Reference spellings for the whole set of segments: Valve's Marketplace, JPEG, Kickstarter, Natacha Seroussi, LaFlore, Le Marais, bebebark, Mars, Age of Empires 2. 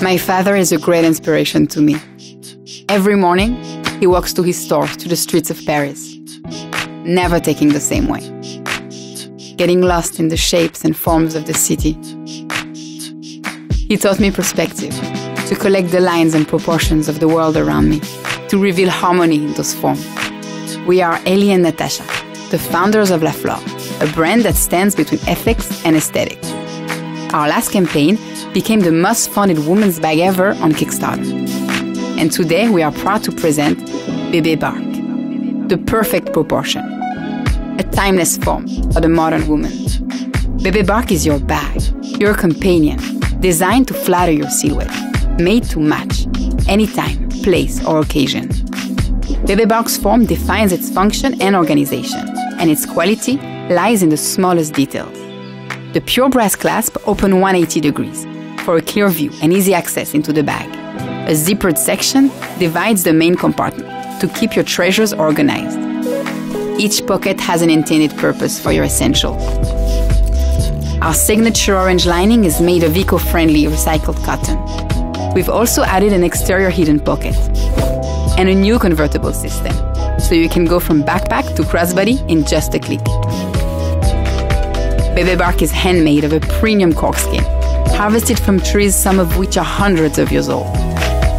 My father is a great inspiration to me. Every morning, he walks to his store, to the streets of Paris, never taking the same way, getting lost in the shapes and forms of the city. He taught me perspective, to collect the lines and proportions of the world around me, to reveal harmony in those forms. We are Elie and Natasha, the founders of LaFlore, a brand that stands between ethics and aesthetics. Our last campaign became the most funded women's bag ever on Kickstarter. And today we are proud to present bebebark, the perfect proportion, a timeless form for the modern woman. Bebebark is your bag, your companion, designed to flatter your silhouette, made to match any time, place, or occasion. Bebebark's form defines its function and organization, and its quality lies in the smallest details. The pure brass clasp opens 180 degrees for a clear view and easy access into the bag. A zippered section divides the main compartment to keep your treasures organized. Each pocket has an intended purpose for your essentials. Our signature orange lining is made of eco-friendly recycled cotton. We've also added an exterior hidden pocket and a new convertible system, so you can go from backpack to crossbody in just a click. Bebebark is handmade of a premium cork skin, harvested from trees, some of which are hundreds of years old.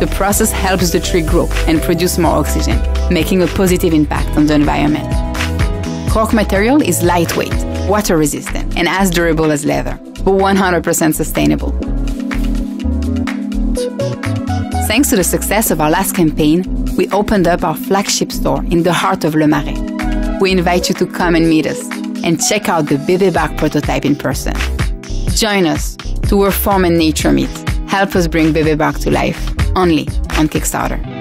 The process helps the tree grow and produce more oxygen, making a positive impact on the environment. Cork material is lightweight, water-resistant, and as durable as leather, but 100% sustainable. Thanks to the success of our last campaign, we opened up our flagship store in the heart of Le Marais. We invite you to come and meet us and check out the bebebark prototype in person. Join us to where form and nature meet. Help us bring bebebark to life, only on Kickstarter.